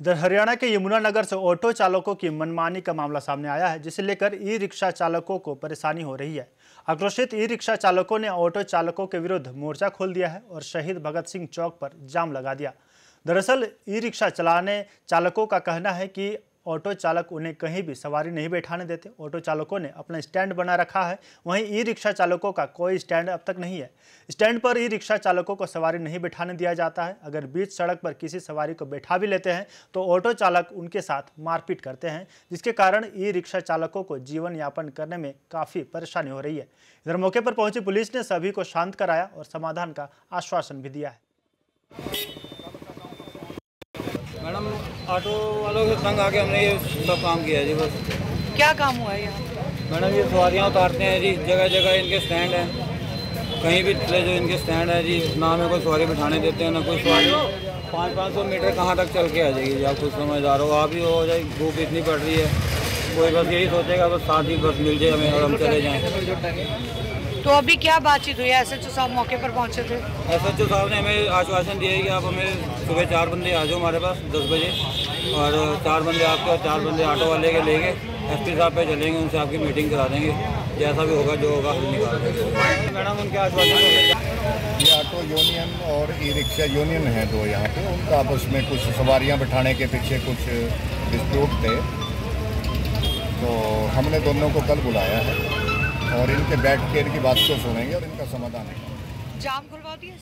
इधर हरियाणा के यमुनानगर से ऑटो चालकों की मनमानी का मामला सामने आया है, जिसे लेकर ई रिक्शा चालकों को परेशानी हो रही है। आक्रोशित ई रिक्शा चालकों ने ऑटो चालकों के विरुद्ध मोर्चा खोल दिया है और शहीद भगत सिंह चौक पर जाम लगा दिया। दरअसल ई रिक्शा चलाने चालकों का कहना है कि ऑटो चालक उन्हें कहीं भी सवारी नहीं बैठाने देते। ऑटो चालकों ने अपना स्टैंड बना रखा है, वहीं ई रिक्शा चालकों का कोई स्टैंड अब तक नहीं है। स्टैंड पर ई रिक्शा चालकों को सवारी नहीं बैठाने दिया जाता है। अगर बीच सड़क पर किसी सवारी को बैठा भी लेते हैं तो ऑटो चालक उनके साथ मारपीट करते हैं, जिसके कारण ई रिक्शा चालकों को जीवन यापन करने में काफ़ी परेशानी हो रही है। इधर मौके पर पहुंची पुलिस ने सभी को शांत कराया और समाधान का आश्वासन भी दिया है। मैडम, ऑटो वालों के संग आके हमने ये सब काम किया है जी। बस क्या काम हुआ है यहाँ? मैडम, ये सवारियाँ उतारते हैं जी, जगह जगह इनके स्टैंड हैं, कहीं भी चले जो इनके स्टैंड है जी। ना हमें कोई सवारी बिठाने देते हैं, ना कोई सवारी। 500 मीटर कहाँ तक चल के आ जाएगी जी? आप कुछ समझदार हो आप ही हो जाए। भूख इतनी पड़ रही है, कोई बस यही सोचेगा बस साथ ही बस मिल जाए हमें और हम चले जाएँ। तो अभी क्या बातचीत हुई? SHO साहब मौके पर पहुँचे थे। SHO साहब ने हमें आश्वासन दिया है कि आप हमें सुबह 4 बंदे आ जाओ हमारे पास 10 बजे, और 4 बंदे आपके और 4 बंदे ऑटो वाले के लेके SP साहब पे चलेंगे, उनसे आपकी मीटिंग करा देंगे, जैसा भी होगा जो होगा हम निकाल देंगे। मैडम, उनके आश्वासन ये ऑटो यूनियन और ई रिक्शा यूनियन है 2 यहाँ पे, उनका आपस में कुछ सवारियाँ बैठाने के पीछे कुछ डिस्प्यूट थे, तो हमने दोनों को कल बुलाया है और इनके बैठ के इनकी बात को सुनेंगे और इनका समाधान है। जाम खुलवा दिया।